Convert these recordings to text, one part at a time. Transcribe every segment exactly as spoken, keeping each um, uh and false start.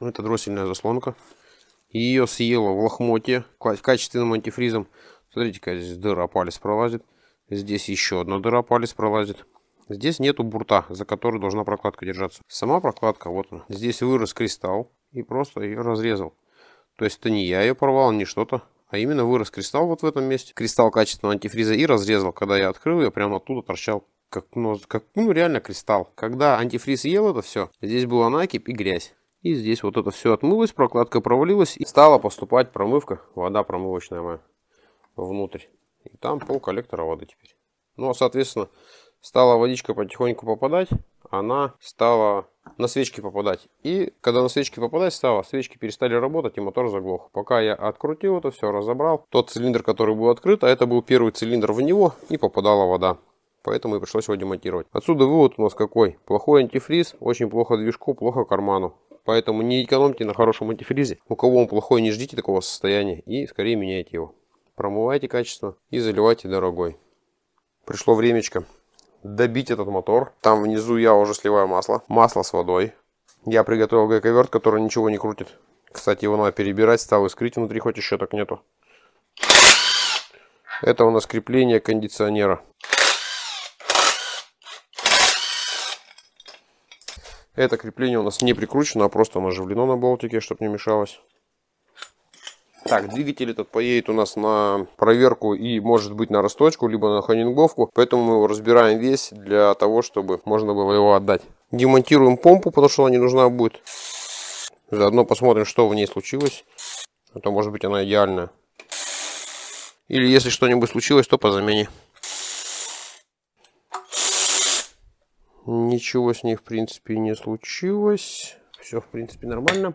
Это дроссельная заслонка. Ее съела в лохмотье качественным антифризом. Смотрите-ка, здесь дыра, палец пролазит. Здесь еще одна дыра, палец пролазит. Здесь нету бурта, за который должна прокладка держаться. Сама прокладка, вот она. Здесь вырос кристалл и просто ее разрезал. То есть это не я ее порвал, не что-то, а именно вырос кристалл вот в этом месте. Кристалл качественного антифриза и разрезал. Когда я открыл ее, прямо оттуда торчал. Как, ну, как, ну реально кристалл. Когда антифриз ел это все, здесь была накипь и грязь. И здесь вот это все отмылось, прокладка провалилась и стала поступать промывка, вода промывочная моя, внутрь. И там пол коллектора воды теперь. Ну а соответственно, стала водичка потихоньку попадать, она стала на свечки попадать. И когда на свечки попадать стала, свечки перестали работать и мотор заглох. Пока я открутил это все, разобрал тот цилиндр, который был открыт, а это был первый цилиндр в него и попадала вода. Поэтому и пришлось его демонтировать. Отсюда вывод у нас какой? Плохой антифриз, очень плохо движку, плохо карману. Поэтому не экономьте на хорошем антифризе. У кого он плохой, не ждите такого состояния и скорее меняйте его. Промывайте качество и заливайте дорогой. Пришло времечко добить этот мотор. Там внизу я уже сливаю масло. Масло с водой. Я приготовил гайковерт, который ничего не крутит. Кстати, его надо перебирать, стал искрить внутри, хоть еще так нету. Это у нас крепление кондиционера. Это крепление у нас не прикручено, а просто наживлено на болтике, чтобы не мешалось. Так, двигатель этот поедет у нас на проверку и, может быть, на росточку, либо на хонингбовку. Поэтому мы его разбираем весь для того, чтобы можно было его отдать. Демонтируем помпу, потому что она не нужна будет. Заодно посмотрим, что в ней случилось. А то, может быть, она идеальная. Или если что-нибудь случилось, то по замене. Ничего с ней, в принципе, не случилось. Все, в принципе, нормально.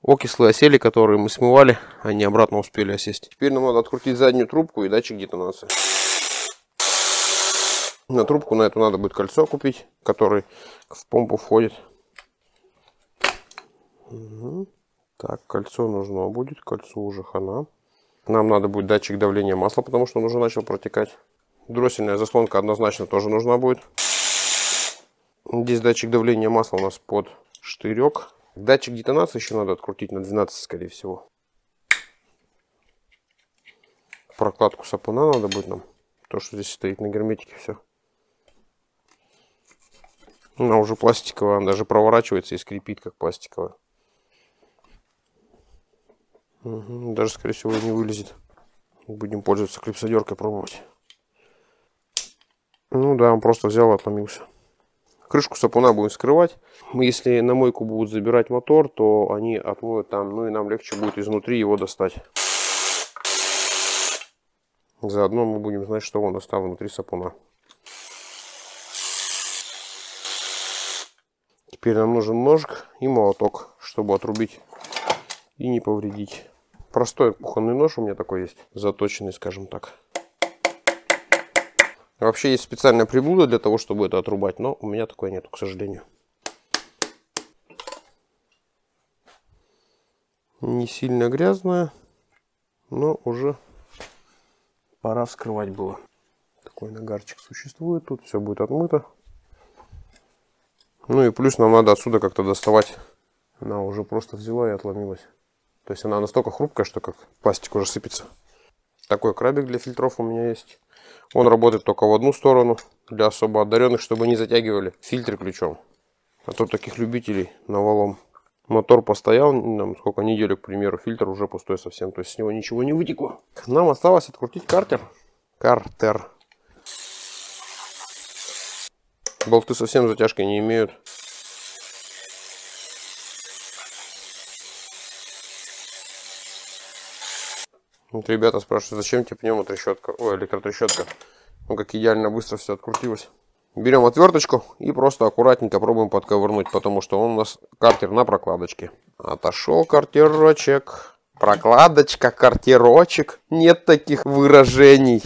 Окислы осели, которые мы смывали, они обратно успели осесть. Теперь нам надо открутить заднюю трубку и датчик детонации. На трубку на эту надо будет кольцо купить, которое в помпу входит. Угу. Так, кольцо нужно будет, кольцо уже хана. Нам надо будет датчик давления масла, потому что он уже начал протекать. Дроссельная заслонка однозначно тоже нужна будет. Здесь датчик давления масла у нас под штырек. Датчик детонации еще надо открутить на двенадцать, скорее всего. Прокладку сапуна надо будет нам. То, что здесь стоит на герметике, все. Она уже пластиковая, она даже проворачивается и скрипит, как пластиковая. Угу, даже, скорее всего, не вылезет. Будем пользоваться клипсодеркой, пробовать. Ну да, он просто взял и отломился. Крышку сапуна будем скрывать. Если на мойку будут забирать мотор, то они отмоют там. Ну и нам легче будет изнутри его достать. Заодно мы будем знать, что он достал внутри сапуна. Теперь нам нужен ножик и молоток, чтобы отрубить и не повредить. Простой кухонный нож у меня такой есть. Заточенный, скажем так. Вообще есть специальная приблуда для того, чтобы это отрубать, но у меня такой нету, к сожалению. Не сильно грязная, но уже пора вскрывать было. Такой нагарчик существует, тут все будет отмыто. Ну и плюс нам надо отсюда как-то доставать. Она уже просто взяла и отломилась. То есть она настолько хрупкая, что как пластик уже сыпется. Такой крабик для фильтров у меня есть. Он работает только в одну сторону, для особо одаренных, чтобы не затягивали фильтры ключом. А то таких любителей навалом. Мотор постоял, нам сколько неделю, к примеру, фильтр уже пустой совсем. То есть с него ничего не вытекло. Нам осталось открутить картер. Картер. Болты совсем затяжки не имеют. Вот ребята спрашивают, зачем тебе пневмотрещотка, ой, электротрещотка. Ну как идеально быстро все открутилось. Берем отверточку и просто аккуратненько пробуем подковырнуть, потому что он у нас картер на прокладочке. Отошел картерочек. Прокладочка, картерочек. Нет таких выражений.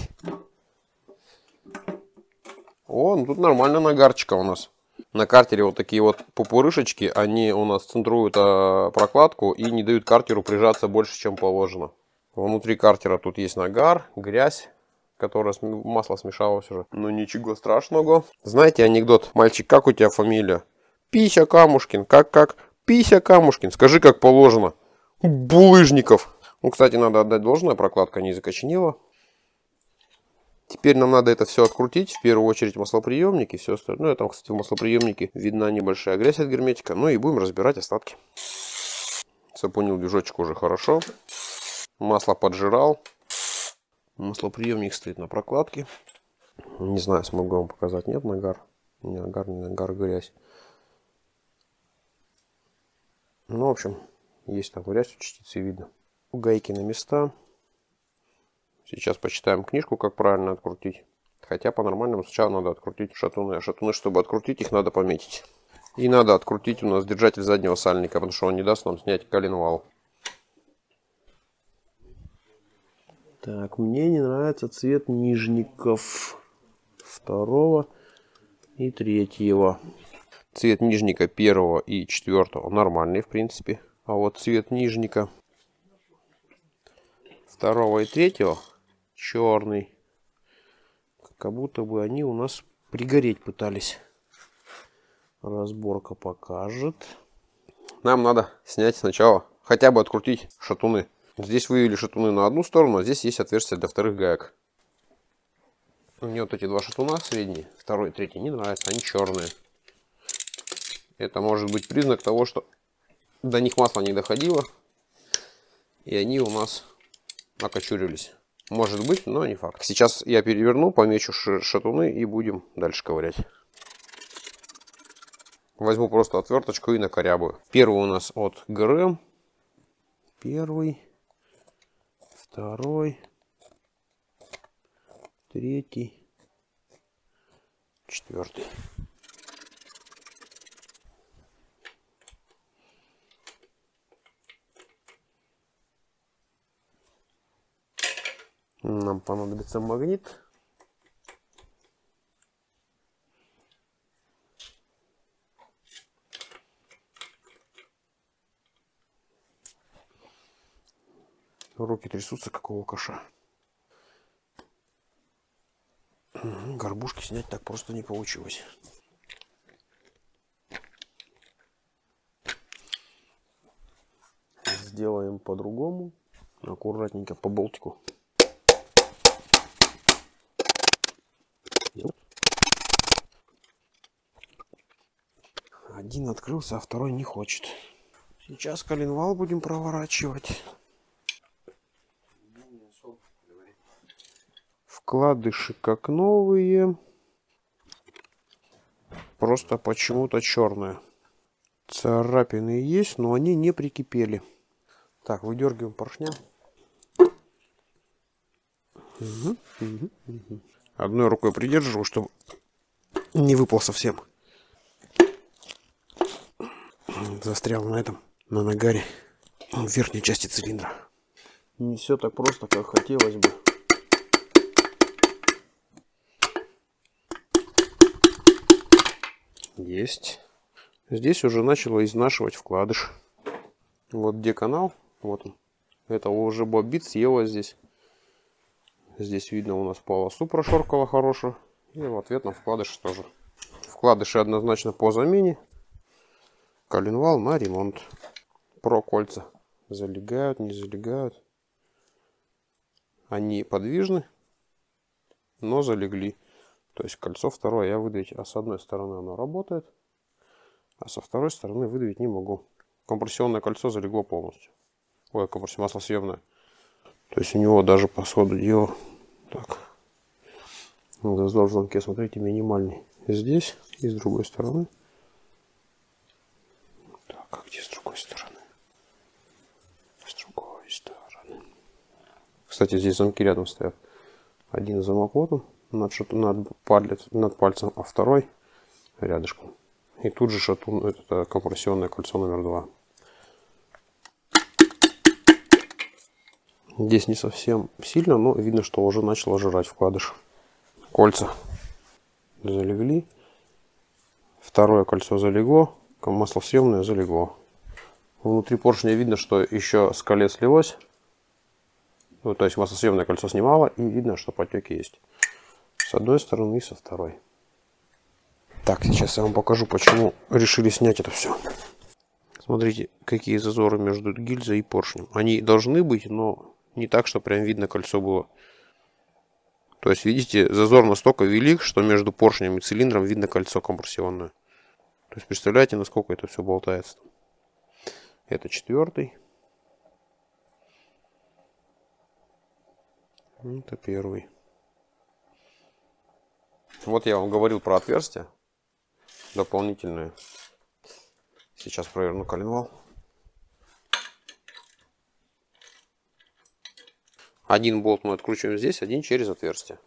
О, ну тут нормально нагарчика у нас. На картере вот такие вот пупырышечки, они у нас центруют прокладку и не дают картеру прижаться больше, чем положено. Внутри картера тут есть нагар, грязь, которая масло смешалось уже. Ну ничего страшного. Знаете анекдот? Мальчик, как у тебя фамилия? Пися Камушкин. Как, как? Пися Камушкин. Скажи, как положено. Булыжников. Ну, кстати, надо отдать должное, прокладка не закоченела. Теперь нам надо это все открутить. В первую очередь маслоприемник и все остальное. Там, кстати, в маслоприемнике видна небольшая грязь от герметика. Ну и будем разбирать остатки. Сапунил движочек уже хорошо. Масло поджирал. Маслоприемник стоит на прокладке. Не знаю, смогу вам показать. Нет, нагар. Не нагар, не нагар, грязь. Ну, в общем, есть там грязь, частицы видно. Гайки на места. Сейчас почитаем книжку, как правильно открутить. Хотя по-нормальному сначала надо открутить шатуны. А шатуны, чтобы открутить, их надо пометить. И надо открутить у нас держатель заднего сальника, потому что он не даст нам снять коленвал. Так, мне не нравится цвет нижников второго и третьего. Цвет нижника первого и четвертого нормальный, в принципе. А вот цвет нижника второго и третьего черный. Как будто бы они у нас пригореть пытались. Разборка покажет. Нам надо снять сначала, хотя бы открутить шатуны. Здесь вывели шатуны на одну сторону, а здесь есть отверстие для вторых гаек. Мне вот эти два шатуна средние, второй и третий, не нравятся, они черные. Это может быть признак того, что до них масло не доходило. И они у нас окочурились. Может быть, но не факт. Сейчас я переверну, помечу шатуны и будем дальше ковырять. Возьму просто отверточку и накорябую. Первый у нас от ГРМ. Первый. Второй. Третий. Четвертый. Нам понадобится магнит. Руки трясутся, как у алкаша. Горбушки снять так просто не получилось. Сделаем по-другому. Аккуратненько по болтику. Один открылся, а второй не хочет. Сейчас коленвал будем проворачивать. Вкладыши как новые. Просто почему-то черные. Царапины есть, но они не прикипели. Так, выдергиваем поршня. Угу, угу, угу. Одной рукой придерживаю, чтобы не выпал совсем. Застрял на этом, на нагаре в верхней части цилиндра. Не все так просто, как хотелось бы. Есть. Здесь уже начало изнашивать вкладыш. Вот где канал. Вот он. Это уже бобит съела здесь. Здесь видно у нас полосу прошоркала хорошую. И в ответ на вкладыш тоже. Вкладыши однозначно по замене. Коленвал на ремонт. Про кольца. Залегают, не залегают. Они подвижны, но залегли. То есть кольцо второе я выдавить, а с одной стороны оно работает, а со второй стороны выдавить не могу. Компрессионное кольцо залегло полностью. Ой, компрессионное маслосъемное. То есть у него даже по ходу дела, так, зазор в замке, смотрите, минимальный здесь и с другой стороны. Так, а где с другой стороны? С другой стороны. Кстати, здесь замки рядом стоят. Один замок вот он, над, шату, над, палец, над пальцем, а второй рядышком. И тут же шатун, это компрессионное кольцо номер два. Здесь не совсем сильно, но видно, что уже начало жрать вкладыш. Кольца залегли. Второе кольцо залегло. Маслосъемное залегло. Внутри поршня видно, что еще с колец слилось. Ну, то есть массосъемное кольцо снимало, и видно, что потеки есть. С одной стороны и со второй. Так, сейчас я вам покажу, почему решили снять это все. Смотрите, какие зазоры между гильзой и поршнем. Они должны быть, но не так, что прям видно кольцо было. То есть, видите, зазор настолько велик, что между поршнем и цилиндром видно кольцо компрессионное. То есть, представляете, насколько это все болтается. Это четвертый. Это первый. Вот я вам говорил про отверстия дополнительные. Сейчас проверну коленвал. Один болт мы откручиваем здесь, один через отверстие.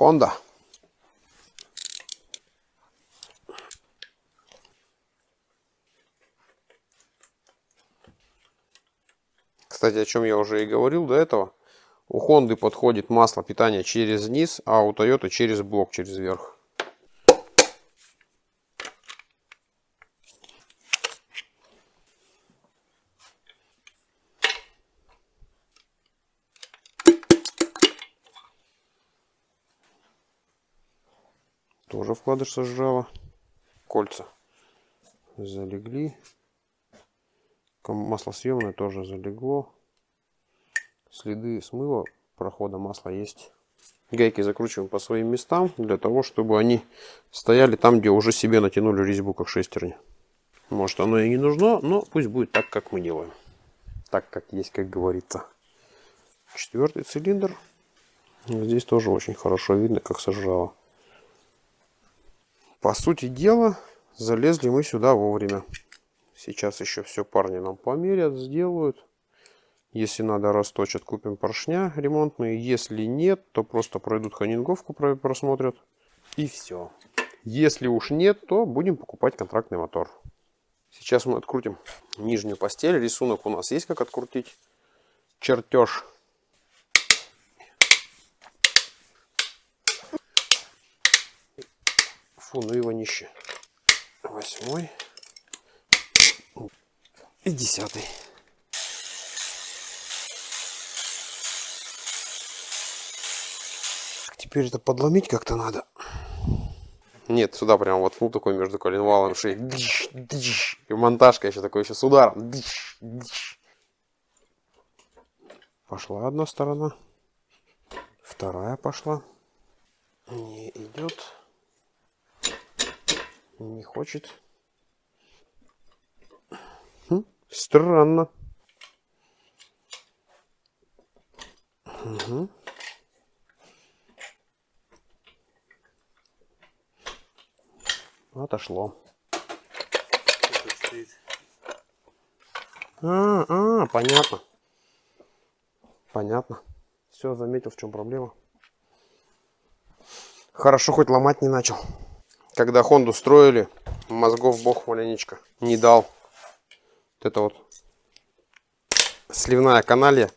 Honda. Кстати, о чем я уже и говорил до этого. У Honda подходит масло питания через низ, а у Toyota через блок, через верх. Тоже вкладыш сожрала. Кольца залегли. Маслосъемное тоже залегло. Следы смыва прохода масла есть. Гайки закручиваем по своим местам, для того, чтобы они стояли там, где уже себе натянули резьбу, как шестерни. Может, оно и не нужно, но пусть будет так, как мы делаем. Так, как есть, как говорится. Четвертый цилиндр. Здесь тоже очень хорошо видно, как сожрало. По сути дела, залезли мы сюда вовремя. Сейчас еще все парни нам померят, сделают. Если надо, расточат, купим поршня ремонтные. Если нет, то просто пройдут ханинговку, просмотрят. И все. Если уж нет, то будем покупать контрактный мотор. Сейчас мы открутим нижнюю постель. Рисунок у нас есть, как открутить. Чертеж. Фу, ну и вонище. Восьмой. И десятый. Теперь это подломить как-то надо. Нет, сюда прям вот ну, такой между коленвалом шеи. И монтажка еще такой, еще с ударом. Пошла одна сторона. Вторая пошла. Не идет. Не хочет. Хм, странно. Угу. Отошло. А, а, понятно. Понятно. Все, заметил, в чем проблема. Хорошо, хоть ломать не начал. Когда Хонду строили, мозгов бог маленечко не дал. Вот это вот сливная каналья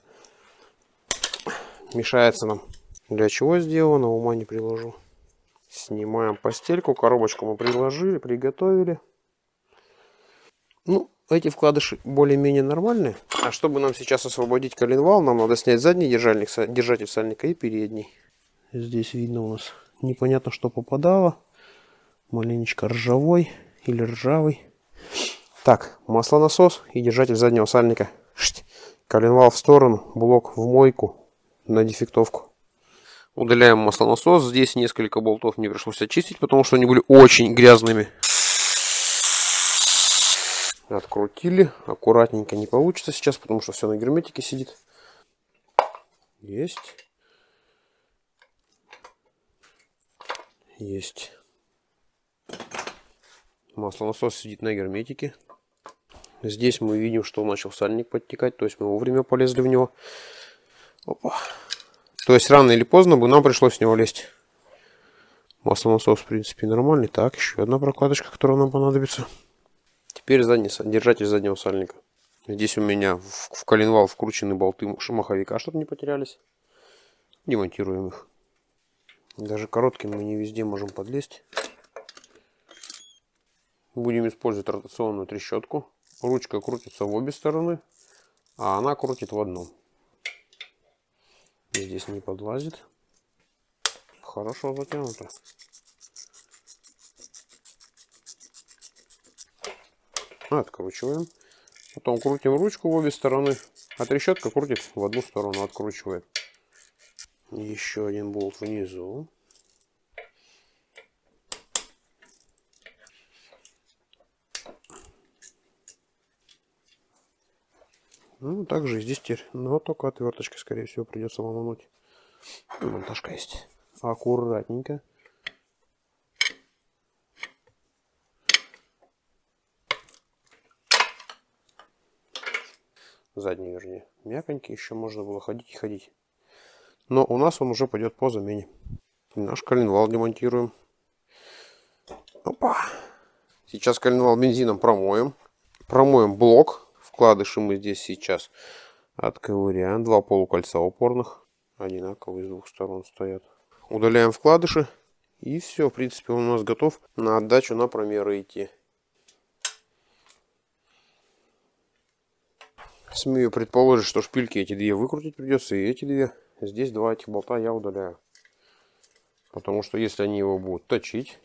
мешается нам. Для чего сделано, ума не приложу. Снимаем постельку, коробочку мы приложили, приготовили. Ну, эти вкладыши более-менее нормальные. А чтобы нам сейчас освободить коленвал, нам надо снять задний держальник, держатель сальника и передний. Здесь видно у нас непонятно, что попадало. Маленечко ржавой или ржавый. Так, маслонасос и держатель заднего сальника. Шть. Коленвал в сторону, блок в мойку на дефектовку. Удаляем маслонасос. Здесь несколько болтов мне пришлось очистить, потому что они были очень грязными. Открутили. Аккуратненько не получится сейчас, потому что все на герметике сидит. Есть. Есть. Маслонасос сидит на герметике. Здесь мы видим, что начал сальник подтекать, то есть мы вовремя полезли в него. Опа. То есть рано или поздно бы нам пришлось в него лезть. Маслонасос, в принципе, нормальный. Так, еще одна прокладочка, которая нам понадобится. Теперь задний, держатель заднего сальника. Здесь у меня в, в коленвал вкручены болты маховика, чтобы не потерялись. Демонтируем их. Даже коротким мы не везде можем подлезть. Будем использовать ротационную трещотку. Ручка крутится в обе стороны, а она крутит в одну. и здесь не подлазит. Хорошо затянуто. Откручиваем. Потом крутим ручку в обе стороны, а трещотка крутит в одну сторону, откручивает. Еще один болт внизу. Ну, также здесь теперь, но только отверточкой, скорее всего, придется ломануть. Монтажка есть. Аккуратненько. Задний, вернее, мягонький, еще можно было ходить и ходить. Но у нас он уже пойдет по замене. Наш коленвал демонтируем. Опа! Сейчас коленвал бензином промоем. Промоем блок. Вкладыши мы здесь сейчас отковыряем. Два полукольца упорных. Одинаковые с двух сторон стоят. Удаляем вкладыши. И все, в принципе, он у нас готов на отдачу, на промеры идти. Смею предположить, что шпильки эти две выкрутить придется. И эти две. Здесь два этих болта я удаляю. Потому что если они его будут точить,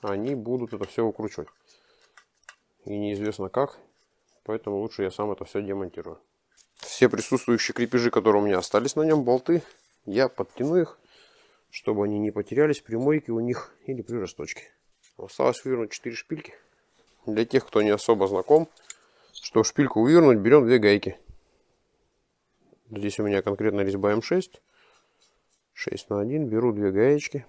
они будут это все выкручивать. И неизвестно как. Поэтому лучше я сам это все демонтирую. Все присутствующие крепежи, которые у меня остались на нем, болты, я подтяну их, чтобы они не потерялись при мойке у них или при расточке. Осталось вывернуть четыре шпильки. Для тех, кто не особо знаком, чтобы шпильку вывернуть, берем две гайки. Здесь у меня конкретно резьба эм шесть. шесть на один. Беру две гаечки.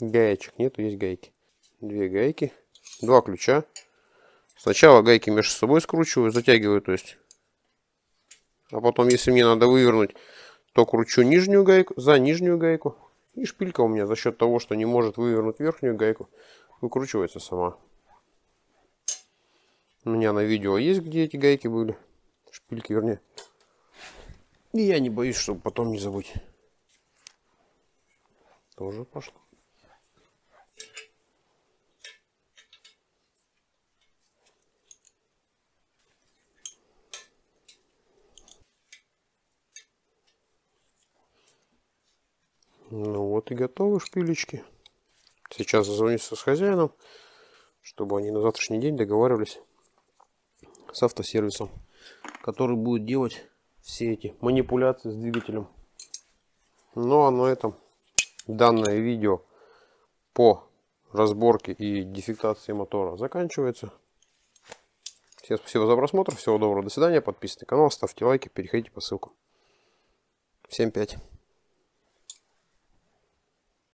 Гаечек нету, есть гайки. Две гайки. Два ключа. Сначала гайки между собой скручиваю, затягиваю, то есть. А потом, если мне надо вывернуть, то кручу нижнюю гайку, за нижнюю гайку. И шпилька у меня за счет того, что не может вывернуть верхнюю гайку, выкручивается сама. У меня на видео есть, где эти гайки были. Шпильки, вернее. И я не боюсь, чтобы потом не забыть. Тоже пошло. Ну вот и готовы шпилечки. Сейчас зазвонюсь с хозяином, чтобы они на завтрашний день договаривались с автосервисом, который будет делать все эти манипуляции с двигателем. Ну а на этом данное видео по разборке и дефектации мотора заканчивается. Всем спасибо за просмотр, всего доброго, до свидания, подписывайтесь на канал, ставьте лайки, переходите по ссылкам. Всем пять.